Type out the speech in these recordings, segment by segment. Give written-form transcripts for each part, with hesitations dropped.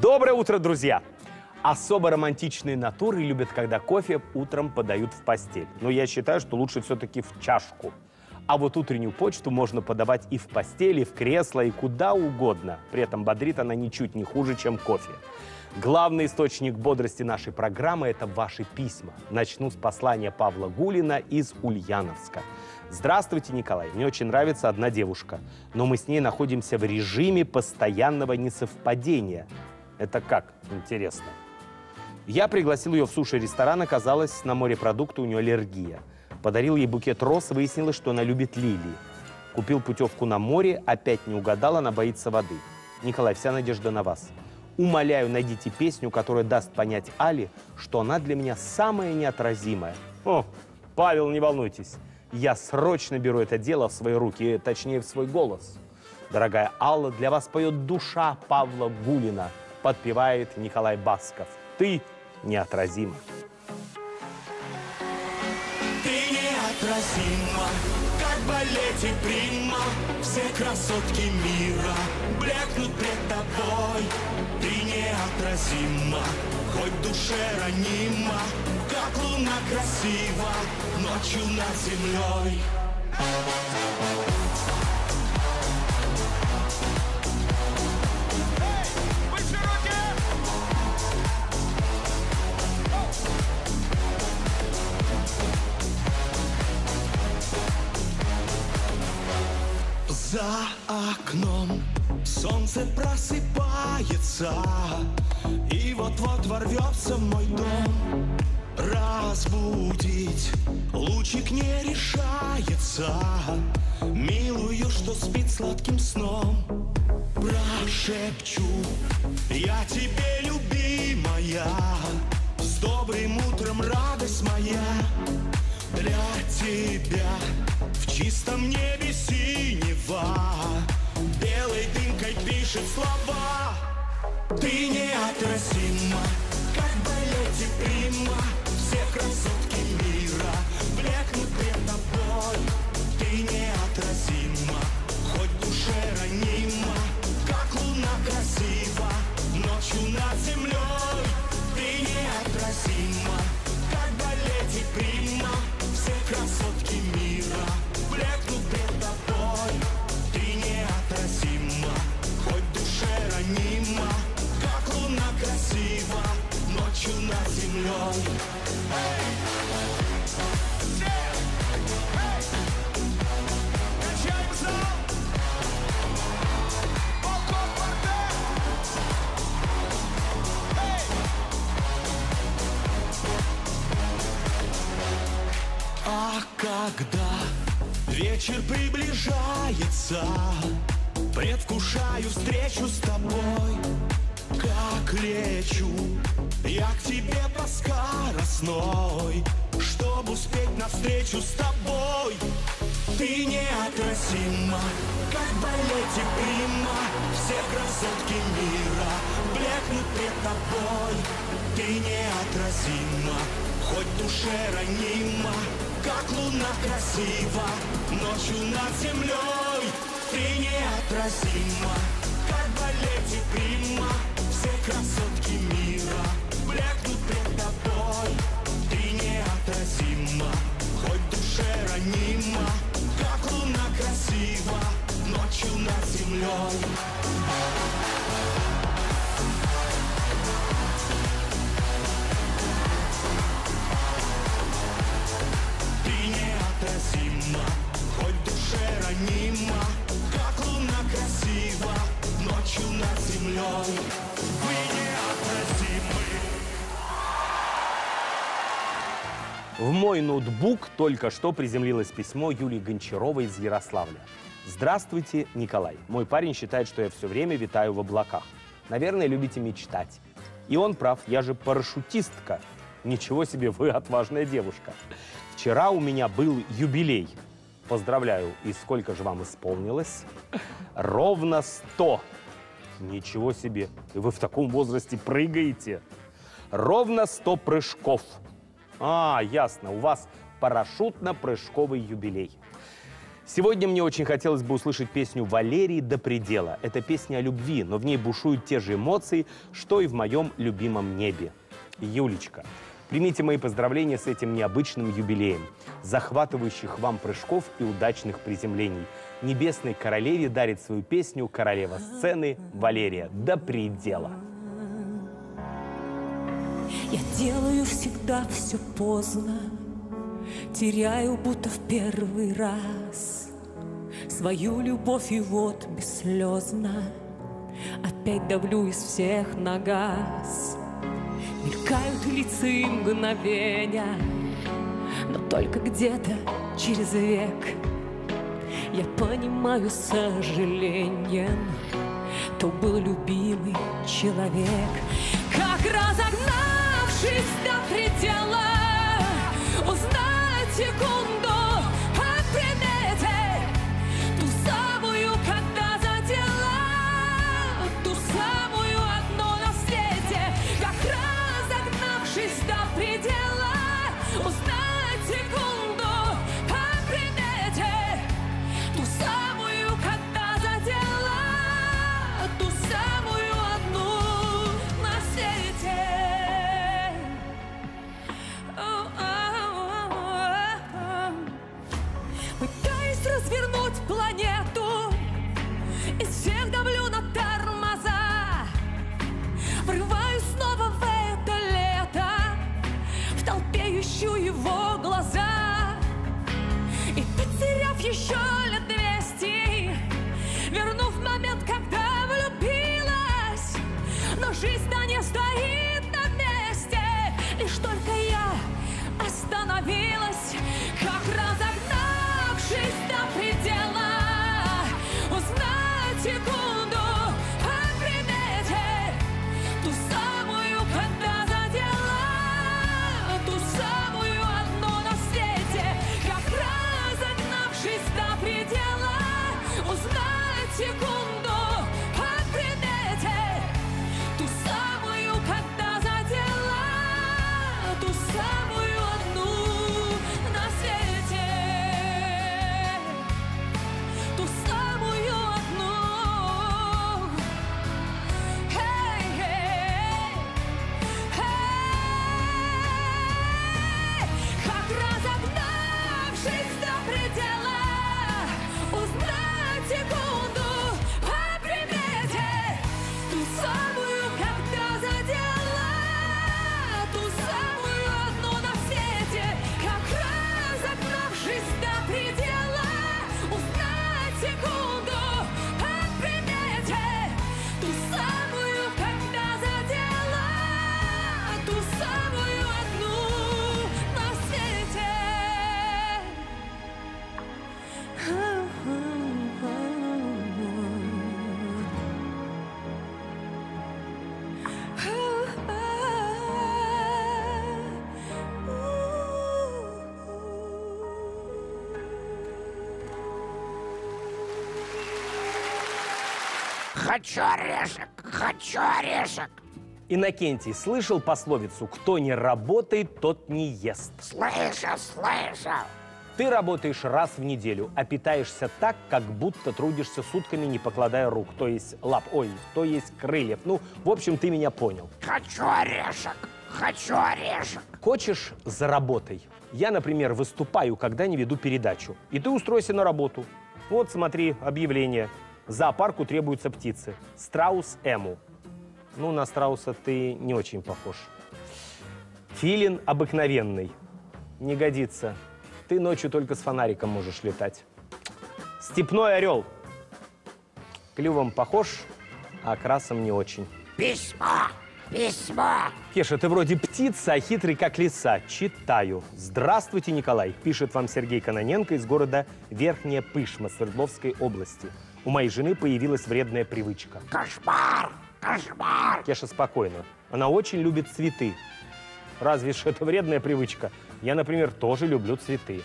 Доброе утро, друзья! Особо романтичные натуры любят, когда кофе утром подают в постель. Но я считаю, что лучше все-таки в чашку. А вот утреннюю почту можно подавать и в постели, и в кресло, и куда угодно. При этом бодрит она ничуть не хуже, чем кофе. Главный источник бодрости нашей программы – это ваши письма. Начну с послания Павла Гулина из Ульяновска. Здравствуйте, Николай. Мне очень нравится одна девушка, но мы с ней находимся в режиме постоянного несовпадения. Это как? Интересно. Я пригласил ее в суши-ресторан, оказалось, на морепродукты у нее аллергия. Подарил ей букет роз, выяснилось, что она любит лилии. Купил путевку на море, опять не угадал, она боится воды. Николай, вся надежда на вас. Умоляю, найдите песню, которая даст понять Алле, что она для меня самая неотразимая. О, Павел, не волнуйтесь. Я срочно беру это дело в свои руки, точнее, в свой голос. Дорогая Алла, для вас поет душа Павла Гулина, подпевает Николай Басков. Ты неотразима. Ты неотразима, как балете прима. Все красотки мира блекнут пред тобой. Ты неотразима, хоть душе ранима, как луна красива ночью над землей. За окном солнце просыпается, и вот-вот ворвется в мой дом. Разбудить лучик не решается милую, что спит сладким сном. Прошепчу я тебе, любимая, с добрым утром, радость моя. Для тебя в чистом небе синего белой дымкой пишет слова. Ты неотразима, как балете прима. Все красотки мира блекнут пред тобой. Ты неотразима, хоть душе ранима, как луна красива ночью над землей. Ты неотразима, как балете прима. Все красотки мира блекнут пред тобой. Ты неотразима, хоть душе ранима, как луна красива ночью над землей. Эй! Эй! Качаемся! А когда вечер приближается, предвкушаю встречу с тобой. Как лечу я к тебе по скоростной, чтобы успеть навстречу с тобой. Ты неотразима, как балете прима. Все красотки мира блекнут пред тобой. Ты неотразима, хоть душе ранима, как луна красива ночью над землей. Ты неотразима, как балете прима. Все красотки мира блекнут пред тобой. Ты неотразима, хоть душе ранима, как луна красива ночью над землей. Зима, хоть душе ранима, как луна красива ночью над землей. Вы неотразимы. В мой ноутбук только что приземлилось письмо Юлии Гончаровой из Ярославля. Здравствуйте, Николай. Мой парень считает, что я все время витаю в облаках. Наверное, любите мечтать. И он прав, я же парашютистка. Ничего себе, вы отважная девушка. Вчера у меня был юбилей. Поздравляю, и сколько же вам исполнилось? Ровно 100. Ничего себе, вы в таком возрасте прыгаете. Ровно 100 прыжков. А, ясно, у вас парашютно-прыжковый юбилей. Сегодня мне очень хотелось бы услышать песню Валерии «До предела». Это песня о любви, но в ней бушуют те же эмоции, что и в моем любимом небе. Юлечка, примите мои поздравления с этим необычным юбилеем. Захватывающих вам прыжков и удачных приземлений. Небесной королеве дарит свою песню королева сцены Валерия «До предела». Я делаю всегда все поздно, теряю будто в первый раз свою любовь, и вот бесслезно опять давлю из всех на газ. Мелькают лица и мгновения, но только где-то через век я понимаю с сожалением, то был любимый человек. Как разогнавшись до предела, узнать секунду от предмета, ту самую, когда задела, ту самую одну на свете. Как разогнавшись до предела, узнать секунду от предмета, ту самую, когда задела, ту самую одну на свете. Пытаюсь развернуть планету, и всех давлю на тормоза. Врываюсь снова в это лето, в толпе ищу его глаза. И потеряв еще лет 200, вернув момент, когда влюбилась. Но жизнь-то не стоит на месте, лишь только я остановилась. Как разогнавшись до предела, узнать секунду о предмете, ту самую, когда задела, ту самую одну на свете. Как разогнавшись до предела, узнать секунду о предмете, ту самую, когда задела, ту самую одну на свете, ту самую одну. Эй, эй, эй. Как разогнавшись до предела, узнать секунду о предмете, ту самую, когда задела, ту самую одну на свете. Как разогнавшись до предела, узнать секунду о предмете, ту самую, когда задела, ту самую одну на свете. Хочу орешек, хочу орешек. Иннокентий слышал пословицу «Кто не работает, тот не ест». Слышал, слышал. Ты работаешь раз в неделю, а питаешься так, как будто трудишься сутками, не покладая рук, то есть лап, то есть крыльев. Ну, в общем, ты меня понял. Хочу орешек, хочу орешек. Хочешь – заработай. Я, например, выступаю, когда не веду передачу. И ты устройся на работу. Вот, смотри, объявление. Зоопарку требуются птицы. Страус Эму. Ну, на страуса ты не очень похож. Филин обыкновенный. Не годится. Ты ночью только с фонариком можешь летать. Степной орел. Клювом похож, а окрасом не очень. Письмо! Письмо! Кеша, ты вроде птица, а хитрый, как лиса. Читаю. Здравствуйте, Николай. Пишет вам Сергей Кононенко из города Верхняя Пышма Свердловской области. У моей жены появилась вредная привычка. Кошмар! Кошмар! Кеша, спокойно. Она очень любит цветы. Разве что это вредная привычка? Я, например, тоже люблю цветы.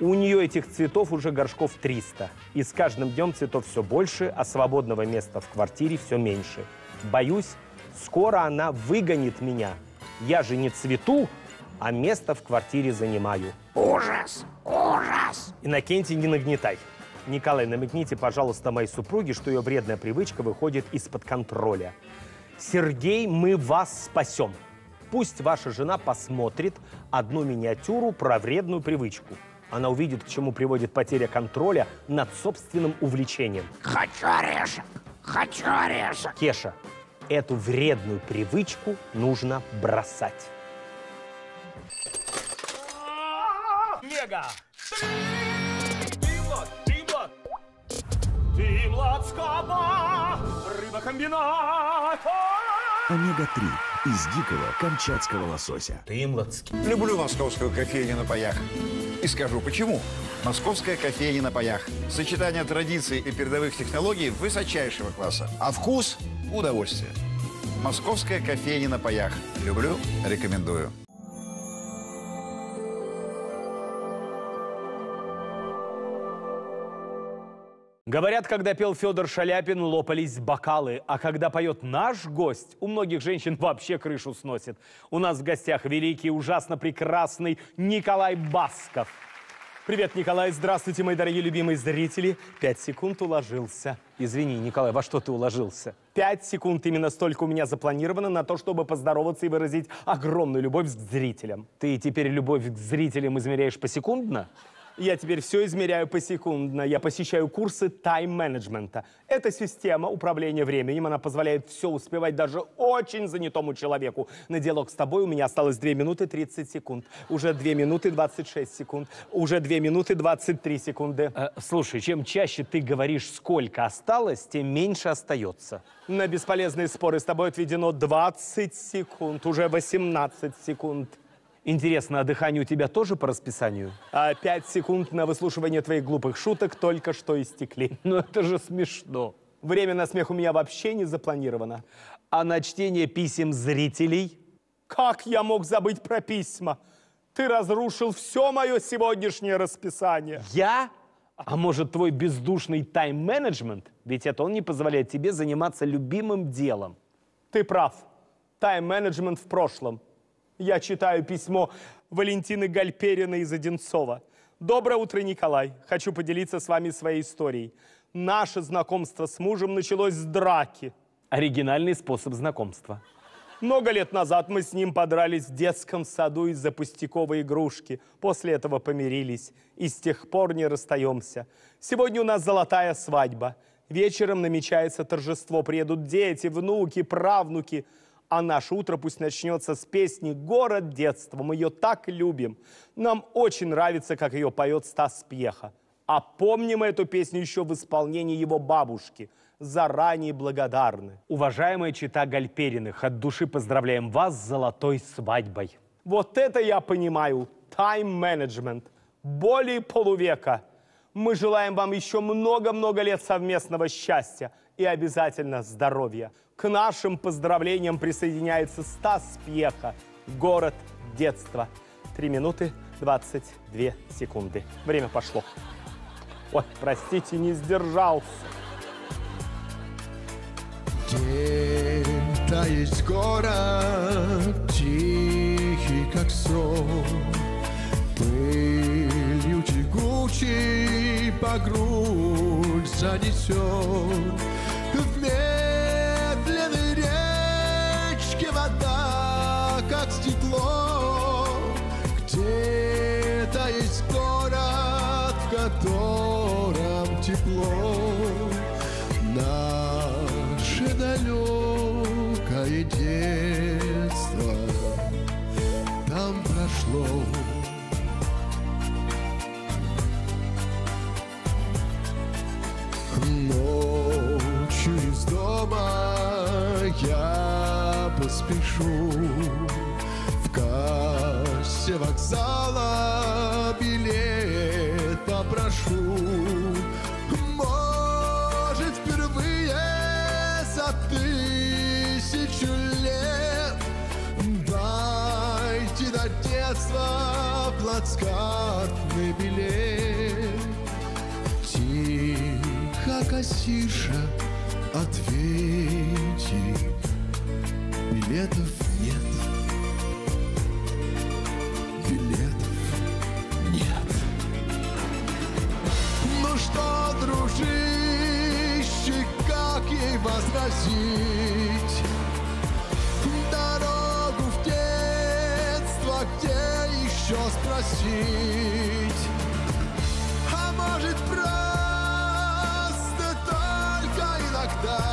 У нее этих цветов уже горшков 300. И с каждым днем цветов все больше, а свободного места в квартире все меньше. Боюсь, скоро она выгонит меня. Я же не цвету, а место в квартире занимаю. Ужас! Ужас! Иннокентий, не нагнетай. Николай, намекните, пожалуйста, моей супруге, что ее вредная привычка выходит из-под контроля. Сергей, мы вас спасем. Пусть ваша жена посмотрит одну миниатюру про вредную привычку. Она увидит, к чему приводит потеря контроля над собственным увлечением. Хочу орешек! Хочу орешек! Кеша, эту вредную привычку нужно бросать. Мега! Рыбокомбинат! Омега-3 из дикого камчатского лосося. Тымлатский. Люблю московскую кофейню на паях. И скажу, почему. Московская кофейня на паях. Сочетание традиций и передовых технологий высочайшего класса. А вкус – удовольствие. Московская кофейня на паях. Люблю, рекомендую. Говорят, когда пел Федор Шаляпин, лопались бокалы. А когда поет наш гость, у многих женщин вообще крышу сносит. У нас в гостях великий, ужасно прекрасный Николай Басков. Привет, Николай. Здравствуйте, мои дорогие любимые зрители. 5 секунд уложился. Извини, Николай, во что ты уложился? 5 секунд, именно столько у меня запланировано на то, чтобы поздороваться и выразить огромную любовь к зрителям. Ты теперь любовь к зрителям измеряешь посекундно? Я теперь все измеряю посекундно. Я посещаю курсы тайм-менеджмента. Это система управления временем. Она позволяет все успевать даже очень занятому человеку. На диалог с тобой у меня осталось 2 минуты 30 секунд. Уже 2 минуты 26 секунд. Уже 2 минуты 23 секунды. Слушай, чем чаще ты говоришь, сколько осталось, тем меньше остается. На бесполезные споры с тобой отведено 20 секунд. Уже 18 секунд. Интересно, а дыхание у тебя тоже по расписанию? 5 секунд на выслушивание твоих глупых шуток только что истекли. Ну это же смешно. Время на смех у меня вообще не запланировано. А на чтение писем зрителей? Как я мог забыть про письма? Ты разрушил все мое сегодняшнее расписание. Я? А может, твой бездушный тайм-менеджмент? Ведь это он не позволяет тебе заниматься любимым делом. Ты прав. Тайм-менеджмент в прошлом. Я читаю письмо Валентины Гальпериной из Одинцова. Доброе утро, Николай. Хочу поделиться с вами своей историей. Наше знакомство с мужем началось с драки. Оригинальный способ знакомства. Много лет назад мы с ним подрались в детском саду из-за пустяковой игрушки. После этого помирились и с тех пор не расстаемся. Сегодня у нас золотая свадьба. Вечером намечается торжество. Приедут дети, внуки, правнуки. А наше утро пусть начнется с песни «Город детства». Мы ее так любим. Нам очень нравится, как ее поет Стас Пьеха. А помним эту песню еще в исполнении его бабушки. Заранее благодарны. Уважаемая чита Гальпериных, от души поздравляем вас с золотой свадьбой. Вот это я понимаю. Тайм-менеджмент. Более полувека. Мы желаем вам еще много-много лет совместного счастья. И обязательно здоровья. К нашим поздравлениям присоединяется Стас Пьеха. Город детства. 3 минуты 22 секунды. Время пошло. Ой, простите, не сдержался. День тает город, тихий, как сон. Пылью тягучий по грудь занесен. Медленной речке вода, как стекло, где-то есть город, в котором тепло. Наше далекое детство там прошло. Я поспешу в кассе вокзала, билет попрошу. Может, впервые за 1000 лет дайте на детство плацкартный билет. Тихо, кассирша, ответьте, билетов нет, билетов нет. отразить дорогу в детство, где еще спросить, а может просто только иногда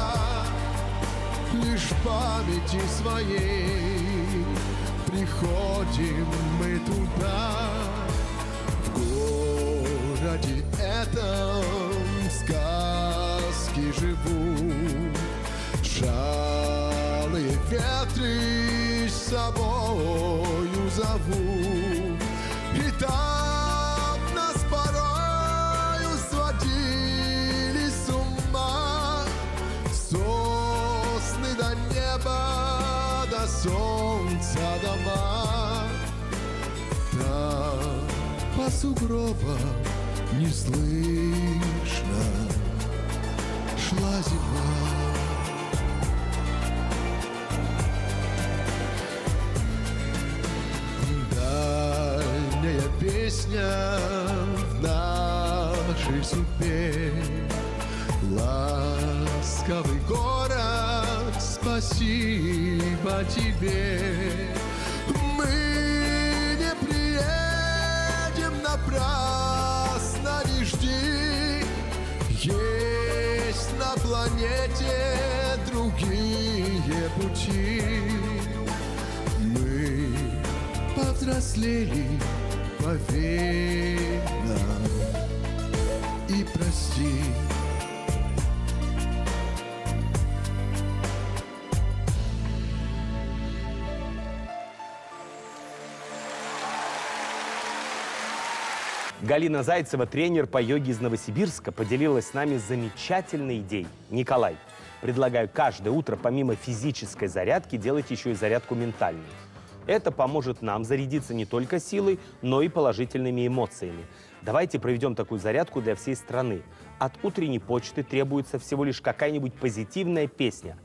лишь в памяти своей приходим мы туда, в городе этом сказки живут, шалые ветры с собою зовут, и там нас порою сводили с ума, сосны до неба, до солнца дома, там по сугробам не слышно шла зима. Дальняя песня в нашей судьбе, ласковый город, спасибо тебе. Мы не приедем напрасно, не жди, есть на планете другие пути. Мы повзрослели, поверь нам и прости. Галина Зайцева, тренер по йоге из Новосибирска, поделилась с нами замечательной идеей. Николай, предлагаю каждое утро помимо физической зарядки делать еще и зарядку ментальную. Это поможет нам зарядиться не только силой, но и положительными эмоциями. Давайте проведем такую зарядку для всей страны. От утренней почты требуется всего лишь какая-нибудь позитивная песня.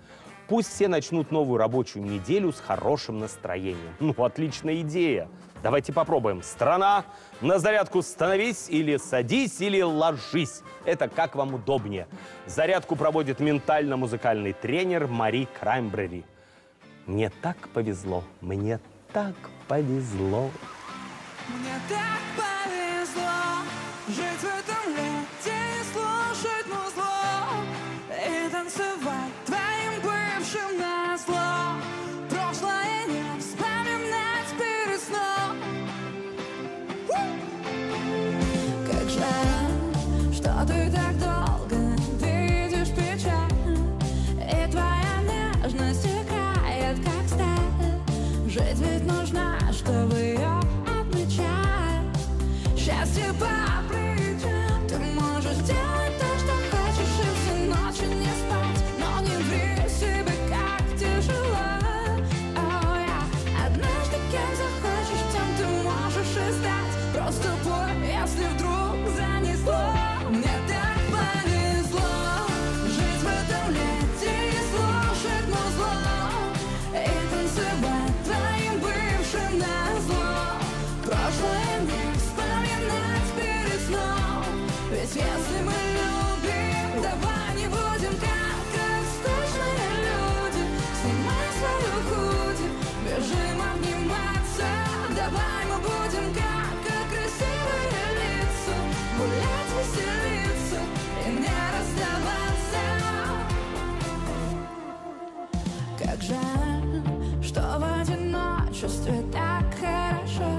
Пусть все начнут новую рабочую неделю с хорошим настроением. Ну, отличная идея. Давайте попробуем. Страна, на зарядку становись, или садись, или ложись. Это как вам удобнее. Зарядку проводит ментально-музыкальный тренер Мари Краймбрери. Мне так повезло, мне так повезло. Мне так повезло жить в этом лете и слушать музло, и танцевать твоим бывшим назло. Прошлое не вспоминать перед сном. Как жаль, что ты так долго видишь печаль, и твоя нежность играет как сталь. Жить ведь нужно, чтобы ее отмечать. Счастье по плечам. Ты можешь делать то, что хочешь, и всю ночь не спать. Но не ври себе, как тяжело. Oh, yeah. Однажды кем захочешь, тем ты можешь и стать. Просто бой, если вдруг занесло. Мне так повезло жить в этом лете и слушать музло, и танцевать твоим бывшим назло. Прошлое не вспоминать перед сном. Ведь если мы любим, давай не будем как скучные люди. Снимай свою худи, бежим обниматься. Давай мы будем как красивые лица, гулять, веселиться и не расставаться. Как жаль, что в одиночестве так хорошо,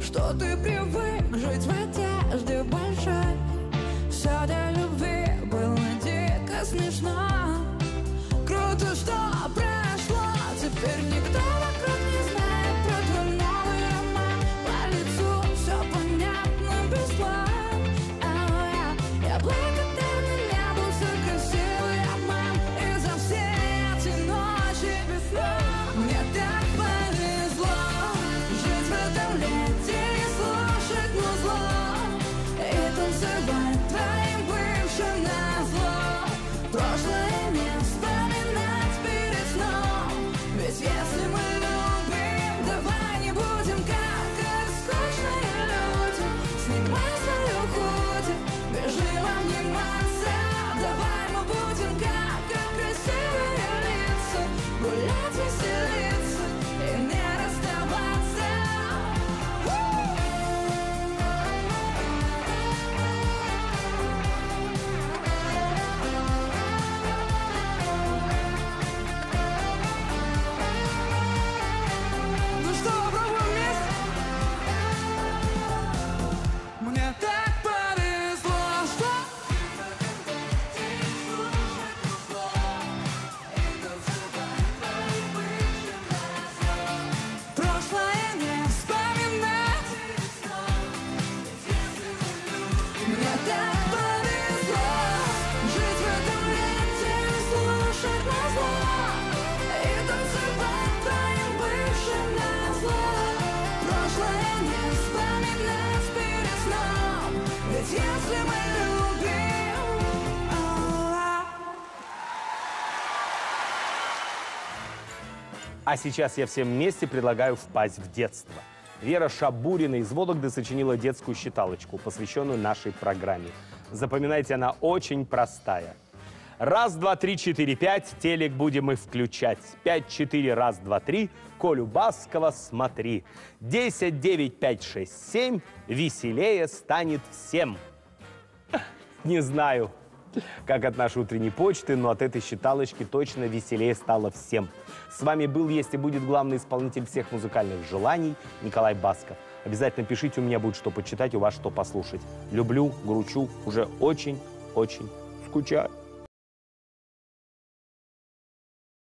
что ты привык жить в одежде большой. Все до любви было дико смешно. Круто, что прошло. Теперь никто вокруг не знает про твой новый роман. По лицу все понятно без слов. Я благодарна небу за красивый обман и за все эти ночи без сна. Мне так повезло жить в этом лете и слушать музло. А сейчас я всем вместе предлагаю впасть в детство. Вера Шабурина из Вологды сочинила детскую считалочку, посвященную нашей программе. Запоминайте, она очень простая. Раз, два, три, четыре, пять, телек будем мы включать. 5, 4, раз, два, три, Колю Баскова смотри. 10, 9, 5, 6, 7, веселее станет всем. Не знаю, как от нашей утренней почты, но от этой считалочки точно веселее стало всем. С вами был, есть и будет главный исполнитель всех музыкальных желаний Николай Басков. Обязательно пишите, у меня будет что почитать, у вас что послушать. Люблю, гручу, уже очень-очень скучаю.